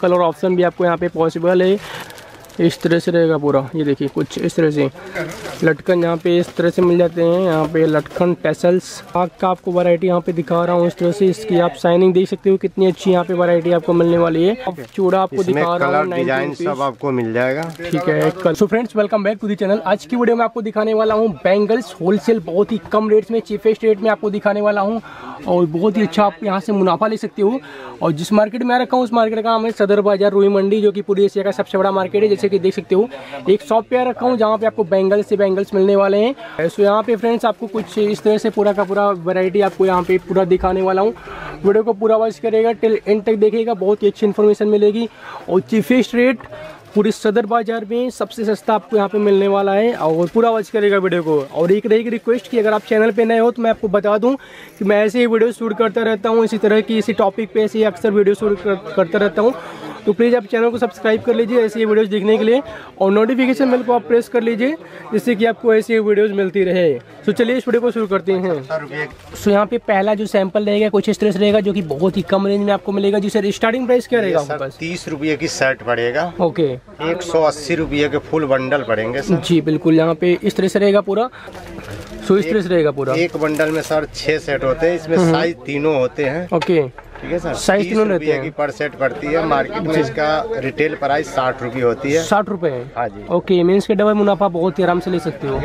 Colour option भी आपको यहाँ पे पॉसिबल है। इस तरह से रहेगा पूरा, ये देखिए कुछ इस तरह से लटकन यहाँ पे इस तरह से मिल जाते हैं। यहाँ पे लटकन टेसल्स आग का आपको वैरायटी यहाँ पे दिखा रहा हूँ। इस तरह से इसकी आप शाइनिंग देख सकते हो कितनी अच्छी यहाँ पे वैरायटी आपको मिलने वाली है। चूड़ा आपको दिखा रहा हूँ, डिजाइन सब आपको मिल जाएगा, ठीक है। So friends, welcome back to the channel. आज की वीडियो में आपको दिखाने वाला हूँ बैंगल्स होलसेल, बहुत ही कम रेट में, चीपेस्ट रेट में आपको दिखाने वाला हूँ और बहुत ही अच्छा आप यहाँ से मुनाफा ले सकते हो। और जिस मार्केट में आ रखा हूँ उस मार्केट का नाम है सदर बाजार रुई मंडी, जो कि पूरी एशिया का सबसे बड़ा मार्केट है। जैसे कि देख सकते हो एक शॉप पे रखा हूँ जहाँ पे आपको बैंगल्स से बैंगल्स मिलने वाले हैं। सो यहाँ पे फ्रेंड्स आपको कुछ इस तरह से पूरा का पूरा वैरायटी आपको यहाँ पे पूरा दिखाने वाला हूँ। वीडियो को पूरा वॉच करेगा, टिल एंड तक देखिएगा, बहुत ही अच्छी इन्फॉर्मेशन मिलेगी। और चीपेस्ट रेट पूरे सदर बाज़ार में सबसे सस्ता आपको यहाँ पे मिलने वाला है और पूरा वॉच करेगा वीडियो को। और एक रहेगी रिक्वेस्ट कि अगर आप चैनल पे नए हो तो मैं आपको बता दूं कि मैं ऐसे ही वीडियो शूट करता रहता हूँ, इसी तरह की इसी टॉपिक पे ऐसे ही अक्सर वीडियो शूट करता रहता हूँ। तो प्लीज़ आप चैनल को सब्सक्राइब कर लीजिए ऐसी वीडियोज़ देखने के लिए, और नोटिफिकेशन बेल को आप प्रेस कर लीजिए जिससे कि आपको ऐसी वीडियोज़ मिलती रहे। तो चलिए इस वीडियो को शुरू करते हैं। सो यहाँ पे पहला जो सैंपल रहेगा कुछ इस तरह से रहेगा, जो कि बहुत ही कम रेंज में आपको मिलेगा। जी सर, स्टार्टिंग प्राइस क्या रहेगा? 30 रुपये की शर्ट पड़ेगा, ओके। 180 रुपये के फुल बंडल पड़ेंगे सर। जी बिल्कुल, यहाँ पे इस तरह से रहेगा पूरा। सो इस तरह से रहेगा पूरा। एक बंडल में सर 6 सेट होते हैं, इसमें साइज तीनों होते हैं, ओके, ठीक है सर। साइज तीनों रहते हैं, पर सेट पड़ती है। मार्केट में इसका रिटेल प्राइस 60 रुपये होती है। 60 रुपये, हाँ जी, ओके। मीन्स के डबल मुनाफा बहुत ही आराम से ले सकते हो,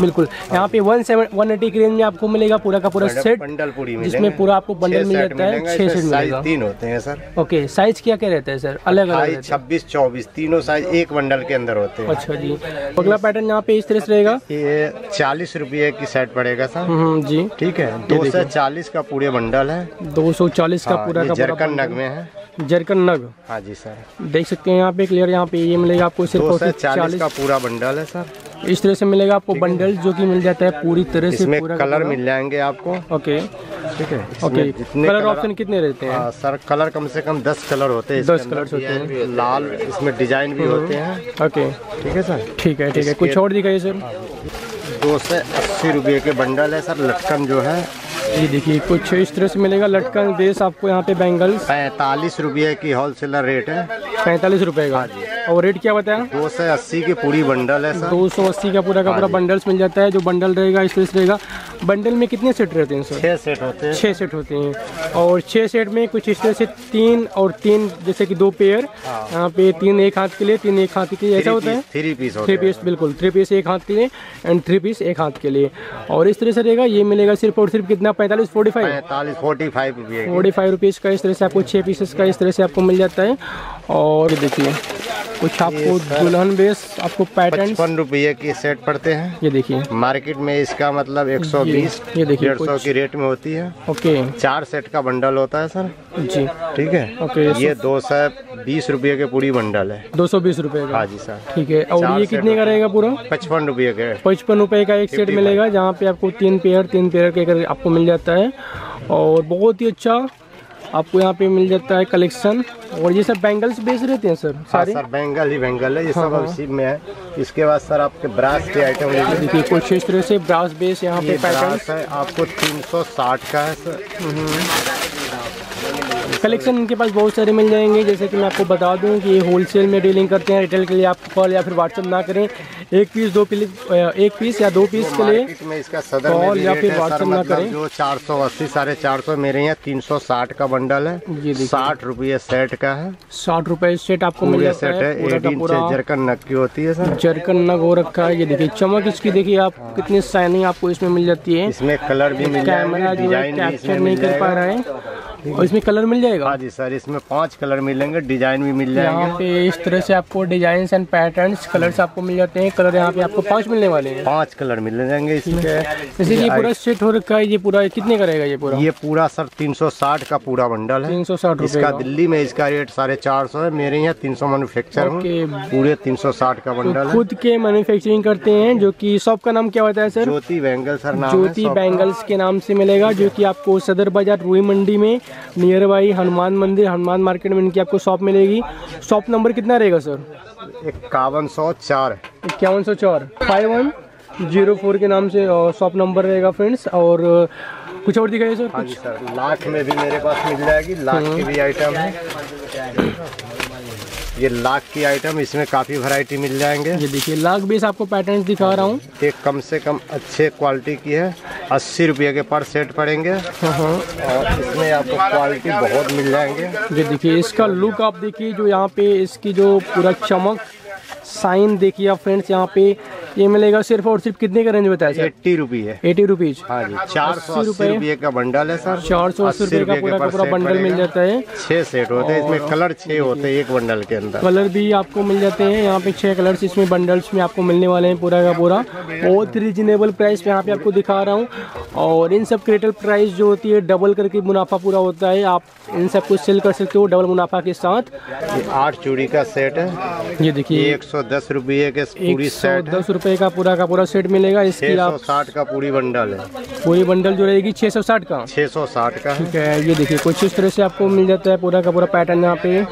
बिल्कुल। यहाँ पे 180 की रेंज में आपको मिलेगा पूरा का पूरा सेट बंडल, पूरी जिसमें पूरा आपको बंडल मिल जाता है। 6 सेट मिलेगा, 3 होते हैं सर, ओके। साइज क्या क्या रहता है सर? अलग अलग 26, 24 तीनों साइज एक बंडल के अंदर होते हैं। अच्छा जी, अगला पैटर्न यहाँ पे इस तरह से रहेगा। ये 40 रुपये की सेट पड़ेगा सर, जी ठीक है। 240 का पूरे बंडल है, 240 का पूरा का जरकन नग में है। जरकन नग, हाँ जी सर, देख सकते हैं यहाँ पे क्लियर। यहाँ पे ये मिलेगा आपको सिर्फ 40 का पूरा बंडल है सर। इस तरह से मिलेगा आपको बंडल, जो कि मिल जाता है पूरी तरह से। इसमें कलर मिल जाएंगे आपको, ओके ठीक है, ओके। कलर ऑप्शन कितने रहते हैं सर? कलर कम से कम 10 कलर होते हैं। 10 कलर होते हैं, लाल, इसमें डिजाइन भी होते हैं, ओके ठीक है सर, ठीक है ठीक है। कुछ और दिखाइए सर। 280 रुपये के बंडल है सर। लटकन जो है ये देखिए कुछ इस तरह से मिलेगा। लटकन बेस आपको यहाँ पे बैंगल्स 45 रुपये की होलसेलर रेट है। 45 रुपये का, और रेट क्या बताया? 280 की पूरी बंडल है सर। 280 का पूरा का पूरा बंडल्स मिल जाता है। जो बंडल रहेगा इस तरह से रहेगा। बंडल में कितने सेट रहते हैं सर? 6 सेट होते हैं। 6 सेट होते हैं, और 6 सेट में कुछ इस तरह से 3 और 3, जैसे कि 2 पेयर यहाँ पे। 3 एक हाथ के लिए, 3 एक हाथ के लिए, ऐसा होता है। 3 पीस, बिल्कुल 3 पीस एक हाथ के लिए एंड 3 पीस एक हाथ के लिए। और इस तरह से रहेगा। ये मिलेगा सिर्फ और सिर्फ कितना? 45 रुपीज़ का। इस तरह से आपको 6 पीसेस का इस तरह से आपको मिल जाता है। और देखिए कुछ आपको दुल्हन बेस आपको पैटर्न 55 रुपये की सेट पड़ते हैं। ये देखिए मार्केट में इसका मतलब 120, ये देखिए 150 की रेट में होती है, ओके। 4 सेट का बंडल होता है सर, जी ठीक है, ओके। ये 220 रुपये के पूरी बंडल है। 220 रुपये का, हाँ जी सर, ठीक है। और ये कितने का रहेगा पूरा? 55 रुपये के। 55 रुपये का एक सेट मिलेगा, जहाँ पे आपको 3 पेयर के आपको मिल जाता है। और बहुत ही अच्छा आपको यहाँ पे मिल जाता है कलेक्शन। और ये सब बैंगल्स बेच रहते हैं सर? सारे सर बैंगल ही बैंगल है, ये सब इसी में है। इसके बाद सर आपके ब्रास के आइटम देखिए कुछ इस तरह से ब्रास बेस यहाँ पे पैटर्न है। आपको 360 का है सर। कलेक्शन इनके पास बहुत सारे मिल जाएंगे। जैसे कि मैं आपको बता दूं कि ये होलसेल में डीलिंग करते हैं। रिटेल के लिए आप कॉल या फिर व्हाट्सअप ना करें। एक पीस या दो पीस के लिए इसका सदर कॉल या फिर व्हाट्सएप ना करें। जो 480 450 मेरे यहाँ 360 का बंडल है। 60 रुपये सेट का है। 60 रुपये सेट आपको मिल जाता है। जरकन नग की होती है सर। जरकन नग हो रखा है। ये देखिए चमक इसकी देखिए आप कितनी शाइनिंग आपको इसमें मिल जाती है। इसमें कलर भी मिल जाएगा, डिजाइन कैप्चर नहीं कर पा रहा है। और इसमें कलर मिल जाएगा? हाँ जी सर, इसमें 5 कलर मिलेंगे, डिजाइन भी मिल जाएगा। यहाँ पे इस तरह से आपको डिजाइन एंड पैटर्न्स कलर्स आपको मिल जाते हैं। कलर यहाँ पे आपको 5 मिलने वाले हैं। 5 कलर मिल जाएंगे इसके। जैसे कि पूरा सेट हो रखा है। ये पूरा कितने का रहेगा? ये पूरा सर 360 का पूरा बंडल है। 360 इसका दिल्ली में इसका रेट 450 है। मेरे यहाँ 300 मैनुफेक्चर पूरे 360 का बंडल। खुद के मैनुफेक्चरिंग करते हैं। जो की शॉप का नाम क्या होता है सर? ज्योति बैंगल्स सर नाम। ज्योति बैंगल्स के नाम से मिलेगा, जो की आपको सदर बाजार रुई मंडी में नियर बाई हनुमान मंदिर हनुमान मार्केट में इनकी आपको शॉप मिलेगी। शॉप नंबर कितना रहेगा सर? 5104 5104 5104 के नाम से शॉप नंबर रहेगा फ्रेंड्स। और कुछ और दिखाइए सर। हाँ जी सर, लाख में भी मेरे पास मिल जाएगी, लाख की भी आइटम है, ये लाख की आइटम, इसमें काफ़ी वैरायटी मिल जाएंगे। ये देखिए लाख बेस आपको पैटर्न दिखा रहा हूँ। एक कम से कम अच्छे क्वालिटी की है, 80 रुपये के पर सेट पड़ेंगे और इसमें आपको क्वालिटी बहुत मिल जाएंगे। ये देखिए इसका लुक आप देखिए, जो यहाँ पे इसकी जो पूरा चमक साइन देखिए आप फ्रेंड्स, यहाँ पे ये मिलेगा सिर्फ और सिर्फ कितने का रेंज बताया सर? 80 रुपये। 80 रुपीज़। हाँ जी, 480 रुपये का बंडल है सर। 480 रुपये का पूरा बंडल मिल जाता है। 6 सेट होते हैं, इसमें कलर 6 होते हैं एक बंडल के अंदर। कलर भी आपको मिल जाते हैं यहाँ पे, 6 कलर्स इसमें बंडल्स में आपको मिलने वाले हैं पूरा का पूरा। बहुत रिजनेबल प्राइस पे यहाँ पे आपको दिखा रहा हूँ। और इन सब क्रेटल प्राइस जो होती है डबल करके मुनाफा पूरा होता है, आप इन सब को सेल कर सकते हो डबल मुनाफा के साथ। 8 चूड़ी का सेट है, ये देखिए 110 रुपये के पूरी सेट, 110 रुपये का पूरा सेट मिलेगा। इसकी 660 का पूरी बंडल है, पूरी बंडल जो रहेगी 660 का, 660 का, ठीक है। ये देखिए कुछ इस तरह से आपको मिल जाता है पूरा का पूरा पैटर्न यहाँ पे,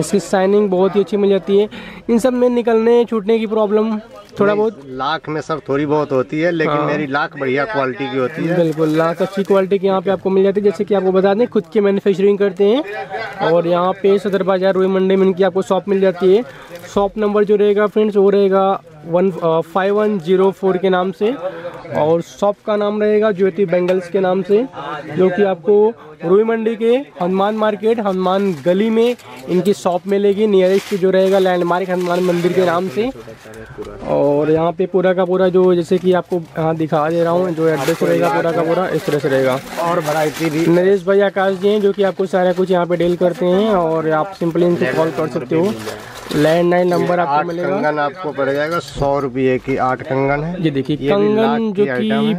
इसकी शाइनिंग बहुत ही अच्छी मिल जाती है। इन सब में निकलने छूटने की प्रॉब्लम थोड़ा बहुत, लाख में सब थोड़ी बहुत होती है, लेकिन मेरी लाख बढ़िया क्वालिटी की होती है। बिल्कुल, लाख अच्छी क्वालिटी की यहाँ पे आपको मिल जाती है। जैसे कि आपको बता दें खुद की मैन्युफैक्चरिंग करते हैं और यहाँ पे सदर बाजार रुई मंडी में इनकी आपको शॉप मिल जाती है। शॉप नंबर जो रहेगा फ्रेंड्स वो रहेगा 15104 के नाम से, और शॉप का नाम रहेगा ज्योति बैंगल्स के नाम से, जो कि आपको रुई मंडी के हनुमान मार्केट हनुमान गली में इनकी शॉप मिलेगी। नियरेस्ट जो रहेगा लैंडमार्क हनुमान मंदिर के नाम से। और यहाँ पे पूरा का पूरा जो, जैसे कि आपको यहाँ दिखा दे रहा हूँ, जो एड्रेस रहेगा पूरा का पूरा इस तरह से रहेगा। और वैरायटी भी नरेश भाई आकाश जी हैं जो कि आपको सारा कुछ यहाँ पे डील करते हैं, और आप सिंपली इनसे कॉल कर सकते हो। लैंडलाइन नंबर आपको मिलेगा। कंगन आपको पड़ जाएगा 100 रुपये की 8 कंगन है। ये देखिए कंगन जो कि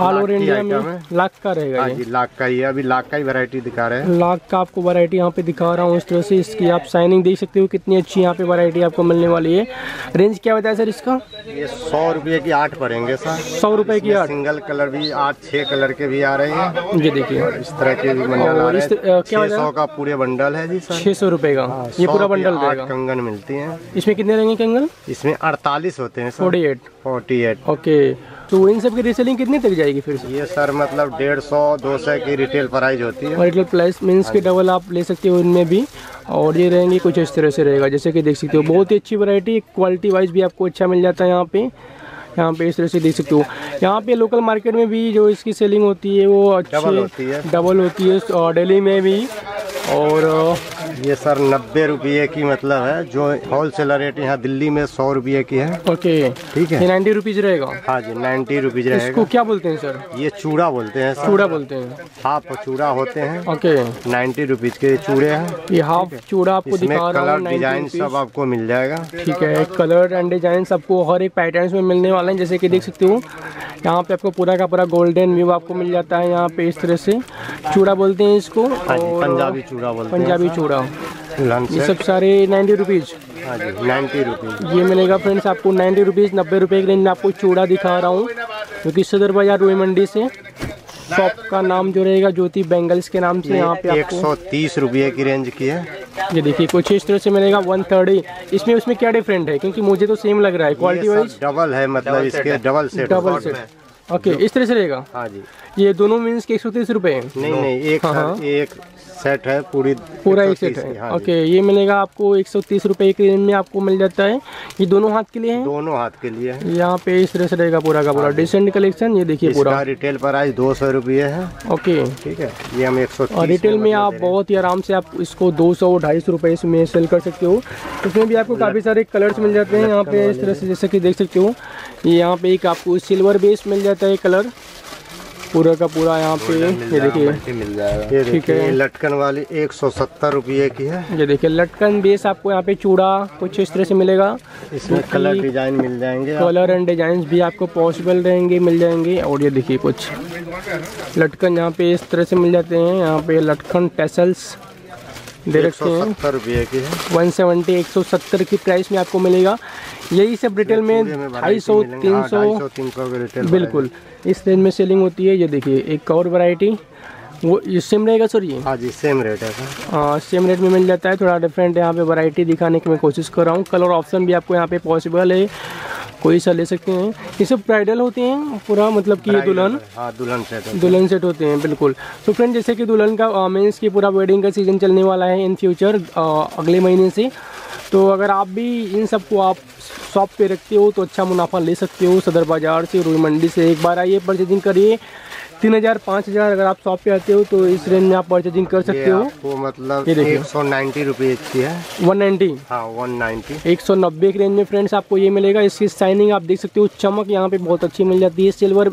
ऑल ओवर इंडिया में लाख का रहेगा। ये लाख का ही है, अभी लाख का ही वैरायटी दिखा रहे हैं। लाख का आपको वैरायटी यहाँ पे दिखा रहा हूँ इस तरह से, इसकी आप शाइनिंग देख सकते हो कितनी अच्छी यहाँ पे वैरायटी आपको मिलने वाली है। रेंज क्या बताया सर इसका? ये 100 रुपये की 8 पड़ेंगे सर, 100 रुपये की 8। सिंगल कलर भी 8-6 कलर के भी आ रहे हैं। ये देखिए इस तरह के भी बंडल, 600 का पूरे बंडल है जी सर, 600 रुपये का ये पूरा बंडल। 8 कंगन मिलती है। इसमें कितने रहेंगे कंगन? इसमें 48 होते हैं, 48। ओके, तो इन सब की रीसेलिंग कितने तक जाएगी फिर से? ये सर मतलब 150-200 की रिटेल प्राइस होती है, और रिटेल प्राइस मीन्स के डबल आप ले सकते हो इनमें भी। और ये रहेंगे कुछ इस तरह से रहेगा, जैसे कि देख सकते हो बहुत ही अच्छी वैरायटी, क्वालिटी वाइज भी आपको अच्छा मिल जाता है यहाँ पे। यहाँ पे इस तरह से देख सकते हो, यहाँ पे लोकल मार्केट में भी जो इसकी सेलिंग होती है वो डबल होती है, और दिल्ली में भी। और ये सर 90 रुपये की मतलब है, जो होलसेलर रेट यहाँ दिल्ली में 100 रुपये की है। ओके, ठीक है, 90 रुपीज़ रहेगा। हाँ जी, 90 रुपीज़ रहेगा। इसको क्या बोलते हैं सर? ये चूड़ा बोलते हैं सर। चूड़ा बोलते हैं, हाफ चूड़ा होते हैं। ओके, 90 रुपीज़ के चूड़े हैं। ये हाफ चूड़ा आपको दिखा रहा हूँ, डिजाइन सब आपको मिल जाएगा। ठीक है, कलर एंड डिजाइन सबको हर एक पैटर्न में मिलने वाला है। जैसे कि देख सकते हो यहाँ पे आपको पूरा का पूरा गोल्डन व्यू आपको मिल जाता है यहाँ पे, इस तरह से चूड़ा बोलते हैं इसको। पंजाबी चूड़ा बोलते हैं, पंजाबी चूड़ा। ये सब सारे 90 रुपीज़। हाँ जी, 90 रुपीज़ ये मिलेगा फ्रेंड्स आपको, 90 रुपीज़। 90 रुपये के रेंज में आपको चूड़ा दिखा रहा हूँ, क्योंकि सदर बाजार रुई मंडी से। शॉप का नाम जो रहेगा ज्योति बैंगल्स के नाम से। यहाँ पे 130 रुपये की रेंज की है। ये देखिए कुछ इस तरह से मिलेगा, 130। इसमें उसमें क्या डिफरेंट है? क्योंकि मुझे तो सेम लग रहा है, क्वालिटी वाइज डबल है, मतलब इसके डबल सेट। ओके, इस तरह से रहेगा। हाँ जी, ये दोनों मीन्स के 130 रुपये। नहीं, एक सेट है, पूरा एक सेट है। ओके, ये मिलेगा आपको 130 रुपये के रेंज में आपको मिल जाता है। ये दोनों हाथ के लिए है, दोनों हाथ के लिए है। यहाँ पे इस तरह से रहेगा पूरा का पूरा डिसेंट कलेक्शन। ये देखिए पूरा रिटेल प्राइस 200 रुपये है। ओके, ठीक है, ये हम 130। और रिटेल में आप बहुत ही आराम से आप इसको 200-250 रुपये में सेल कर सकते हो। इसमें भी आपको काफ़ी सारे कलर्स मिल जाते हैं यहाँ पे, इस तरह से जैसे कि देख सकते हो। यहाँ पे एक आपको सिल्वर बेस मिल जाता है कलर, पूरा का पूरा यहाँ पे। ये देखिए मिल जाएगा, ठीक है। लटकन वाली 170 रुपये की है। ये देखिए लटकन बेस आपको यहाँ पे चूड़ा कुछ इस तरह से मिलेगा। इसमें कलर डिजाइन मिल जाएंगे, कलर एंड डिजाइन भी आपको पॉसिबल रहेंगे, मिल जाएंगे। और ये देखिए कुछ लटकन यहाँ पे इस तरह से मिल जाते हैं। यहाँ पे लटकन टेसल्स दे रखे हैं 170-170 की प्राइस में आपको मिलेगा। यही सब रिटेल में 250-300 बिल्कुल इस रेंज में सेलिंग होती है। ये देखिए एक और वैरायटी, वो ये सेम रहेगा सर? ये हाँ जी, सेम रेट है सर। हाँ, सेम रेट में मिल जाता है। थोड़ा डिफरेंट यहाँ पे वैरायटी दिखाने की मैं कोशिश कर रहा हूँ। कलर ऑप्शन भी आपको यहाँ पे पॉसिबल है। कोई सा ले सकते हैं। ये सब ब्राइडल होते हैं पूरा, मतलब कि दुल्हन, हाँ दुल्हन सेट होते हैं बिल्कुल। तो फ्रेंड जैसे कि दुल्हन का मीन्स कि पूरा वेडिंग का सीज़न चलने वाला है इन फ्यूचर अगले महीने से, तो अगर आप भी इन सब को आप शॉप पे रखते हो तो अच्छा मुनाफा ले सकते हो। सदर बाज़ार से रुई मंडी से एक बार आइए, परचेजिंग करिए। 3000-5000 अगर आप शॉप पे आते हो तो इस रेंज में आप परचेजिंग कर सकते हो। आपको मतलब 190 रुपये की है, 190, हाँ 190, 190 के रेंज में फ्रेंड्स आपको ये मिलेगा। इसकी शाइनिंग आप देख सकते हो, चमक यहाँ पे बहुत अच्छी मिल जाती है। सिल्वर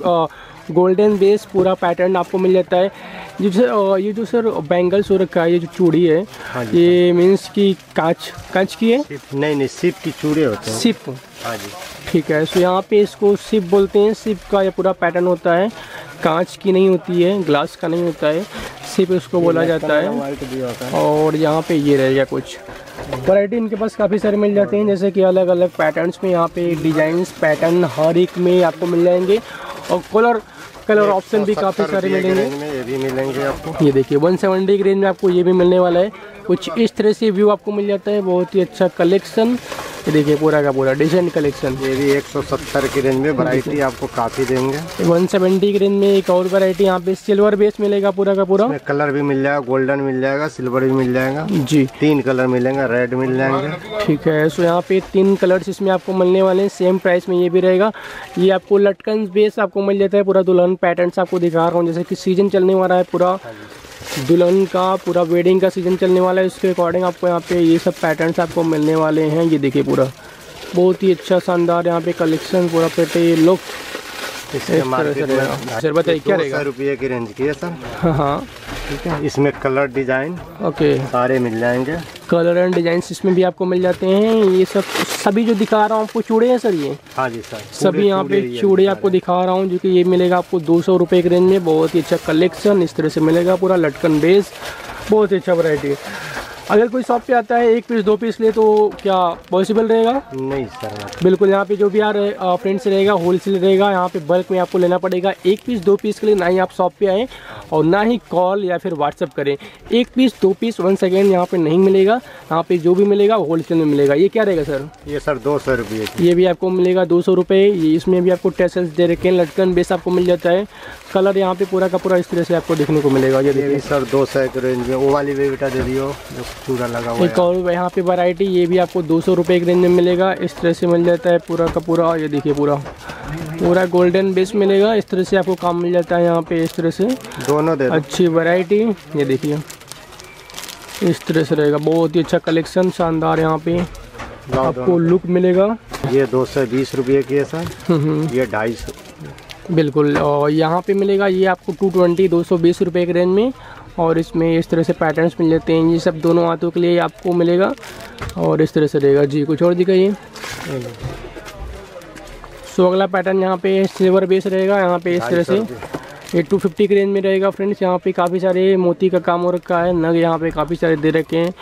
गोल्डन बेस पूरा पैटर्न आपको मिल जाता है। ये जो सर बैंगल्स हो रखा है, ये जो चूड़ी है, हाँ ये मीन्स की कांच की है, नहीं सिप की चूड़ी होती है, सिप, हाँ जी ठीक है। सो यहाँ पे इसको सिप बोलते हैं। सिप का ये पूरा पैटर्न होता है, कांच की नहीं होती है, ग्लास का नहीं होता है, सिप उसको बोला जाता है। और यहाँ पे ये रहेगा कुछ वैरायटी इनके पास काफ़ी सारे मिल जाते हैं, जैसे कि अलग अलग पैटर्न्स में यहाँ पे डिज़ाइंस पैटर्न हर एक में आपको मिल जाएंगे। और कलर ऑप्शन भी काफ़ी सारे मिलेंगे, ये भी मिलेंगे आपको। ये देखिए 170 के रेंज में आपको ये भी मिलने वाला है। कुछ इस तरह से व्यू आपको मिल जाता है, बहुत ही अच्छा कलेक्शन। ये देखिए पूरा का पूरा डिजाइन कलेक्शन। ये भी 170 के रेंज में वैरायटी आपको काफ़ी देंगे। 170 के रेंज में एक और वैरायटी यहाँ पे सिल्वर बेस मिलेगा पूरा का पूरा। कलर भी मिल जाएगा, गोल्डन मिल जाएगा, सिल्वर भी मिल जाएगा जी, 3 कलर मिलेंगे, रेड मिल जाएंगे, ठीक है। सो यहाँ पे 3 कलर्स इसमें आपको मिलने वाले हैं। सेम प्राइस में ये भी रहेगा। ये आपको लटकन बेस आपको मिल जाता है पूरा। दुल्हन पैटर्न आपको दिखा रहा हूँ, जैसे कि सीजन चलने वाला है पूरा, दुल्हन का पूरा वेडिंग का सीज़न चलने वाला है, उसके अकॉर्डिंग आपको यहाँ पे ये सब पैटर्न्स आपको मिलने वाले हैं। ये देखिए पूरा बहुत ही अच्छा शानदार यहाँ पे कलेक्शन पूरा पेटे लुक। सर बताइए क्या रहेगा? 200 रुपये की रेंज की है सर, हाँ हाँ ठीक है। इसमें कलर डिज़ाइन ओके सारे मिल जाएंगे, कलर एंड डिज़ाइंस इसमें भी आपको मिल जाते हैं। ये सब सभी जो दिखा रहा हूँ आपको चूड़े हैं सर, ये हाँ जी सर सभी यहाँ पे चूड़े आपको दिखा रहा हूँ, जो कि ये मिलेगा आपको 200 रुपये के रेंज में। बहुत ही अच्छा कलेक्शन इस तरह से मिलेगा पूरा लटकन बेस, बहुत ही अच्छा वैरायटी। अगर कोई शॉप पे आता है 1 पीस 2 पीस ले तो क्या पॉसिबल रहेगा? नहीं सर बिल्कुल, यहाँ पे जो भी यार फ्रेंड्स रहेगा होलसेल रहेगा, यहाँ पे बल्क में आपको लेना पड़ेगा। 1 पीस 2 पीस के लिए ना ही आप शॉप पे आएँ और ना ही कॉल या फिर व्हाट्सअप करें। 1 पीस 2 पीस 1 सेकेंड यहाँ पे नहीं मिलेगा, यहाँ पे जो भी मिलेगा होलसेल में मिलेगा। ये क्या रहेगा सर? ये सर 200 रुपये, ये भी आपको मिलेगा 200 रुपये। ये इसमें भी आपको टेसल्स दे रखे हैं, लटकन बेस आपको मिल जाता है। कलर यहाँ पे पूरा का पूरा इस तरह से आपको देखने को मिलेगा। ये सर 200 के रेंज में। वो वाली भी बेटा दे दियो पूरा लगा हुआ है। एक और यहाँ पे वैरायटी, ये भी आपको 200 रुपये के रेंज में मिलेगा। इस तरह से मिल जाता है पूरा का पूरा। ये देखिए पूरा गोल्डन बेस मिलेगा, इस तरह से आपको काम मिल जाता है यहाँ पे। इस तरह से दोनों दे अच्छी वैरायटी। ये देखिए इस तरह से रहेगा, बहुत ही अच्छा कलेक्शन शानदार यहाँ पे आपको लुक मिलेगा। ये 220 रुपये की है सर, ये 250 बिल्कुल। और यहाँ पे मिलेगा ये आपको 220 रुपये के रेंज में। और इसमें इस तरह से पैटर्न्स मिल जाते हैं, ये सब दोनों हाथों के लिए आपको मिलेगा। और इस तरह से रहेगा जी। कुछ और दिखाइए। सो अगला पैटर्न यहाँ पे सिल्वर बेस रहेगा, यहाँ पे इस तरह से ये 250 के रेंज में रहेगा। फ्रेंड्स यहाँ पे काफ़ी सारे मोती का काम हो रखा है, नग यहाँ पे काफ़ी सारे दे रखे हैं,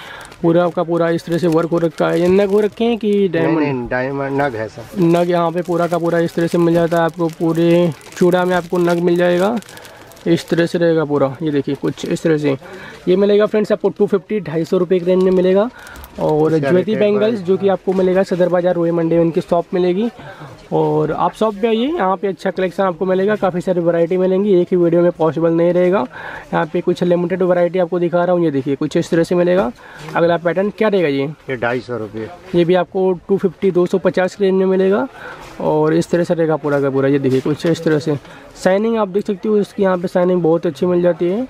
पूरा आपका पूरा इस तरह से वर्क हो रखा है। ये नग हो रखे हैं कि डायमंड? डायमंड नग है सर। नग यहाँ पे पूरा का पूरा इस तरह से मिल जाता है आपको। पूरे चूड़ा में आपको नग मिल जाएगा, इस तरह से रहेगा पूरा। ये देखिए कुछ इस तरह से ये मिलेगा फ्रेंड्स आपको 250-250 रुपये के रेंज में मिलेगा। और ज्योति बैंगल्स जो कि आपको मिलेगा सदर बाज़ार रोए मंडी, उनकी शॉप मिलेगी। और आप शॉप पे आइए, यहाँ पे अच्छा कलेक्शन आपको मिलेगा, काफ़ी सारी वैरायटी मिलेंगी, एक ही वीडियो में पॉसिबल नहीं रहेगा। यहाँ पे कुछ लिमिटेड वैरायटी आपको दिखा रहा हूँ। ये देखिए कुछ इस तरह से मिलेगा। अगला पैटर्न क्या रहेगा? ये 250 रुपये, ये भी आपको 250-250 के रेंज में मिलेगा। और इस तरह से रहेगा पूरा का पूरा। ये देखिए कुछ इस तरह से शाइनिंग आप देख सकते हो, इसकी यहाँ पर शाइनिंग बहुत अच्छी मिल जाती है।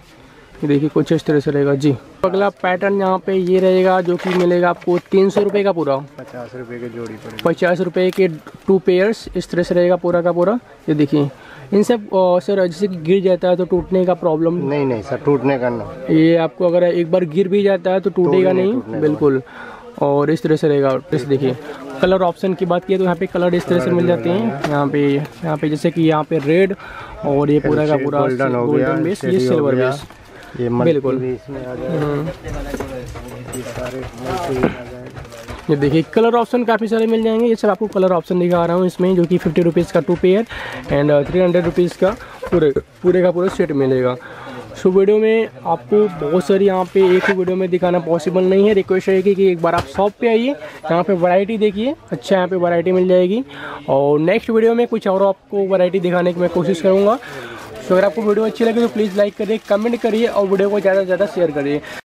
देखिए कुछ इस तरह से रहेगा जी। अगला पैटर्न यहाँ पे ये रहेगा, जो कि मिलेगा आपको 300 रुपये का पूरा। 50 रुपये की जोड़ी पड़ेगी, 50 रुपये के 2 पेयर्स इस तरह से रहेगा पूरा का पूरा। ये देखिए इन सब सर जैसे गिर जाता है तो टूटने का प्रॉब्लम? नहीं सर टूटने का ना, ये आपको अगर एक बार गिर भी जाता है तो टूटेगा नहीं बिल्कुल। और इस तरह से रहेगा। देखिए कलर ऑप्शन की बात की तो यहाँ पे कलर इस तरह से मिल जाते हैं। यहाँ पे जैसे कि यहाँ पे रेड, और ये पूरा का पूरा गोल्डन बेस, ये सिल्वर बेस, ये बिल्कुल। ये देखिए कलर ऑप्शन काफ़ी सारे मिल जाएंगे। ये सब आपको कलर ऑप्शन दिखा रहा हूँ इसमें, जो कि 50 रुपीज़ का 2 पेयर एंड 300 रुपीज़ का पूरे का पूरा सेट मिलेगा। सो वीडियो में आपको बहुत सारी यहाँ पे एक ही वीडियो में दिखाना पॉसिबल नहीं है। रिक्वेस्ट रहेगी कि एक बार आप शॉप पे आइए, यहाँ पे वैरायटी देखिए, अच्छा यहाँ पे वैरायटी मिल जाएगी। और नेक्स्ट वीडियो में कुछ और आपको वैरायटी दिखाने की मैं कोशिश करूँगा। सो अगर आपको वीडियो अच्छी लगे तो प्लीज़ लाइक करिए, कमेंट करिए और वीडियो को ज़्यादा से ज़्यादा शेयर करिए।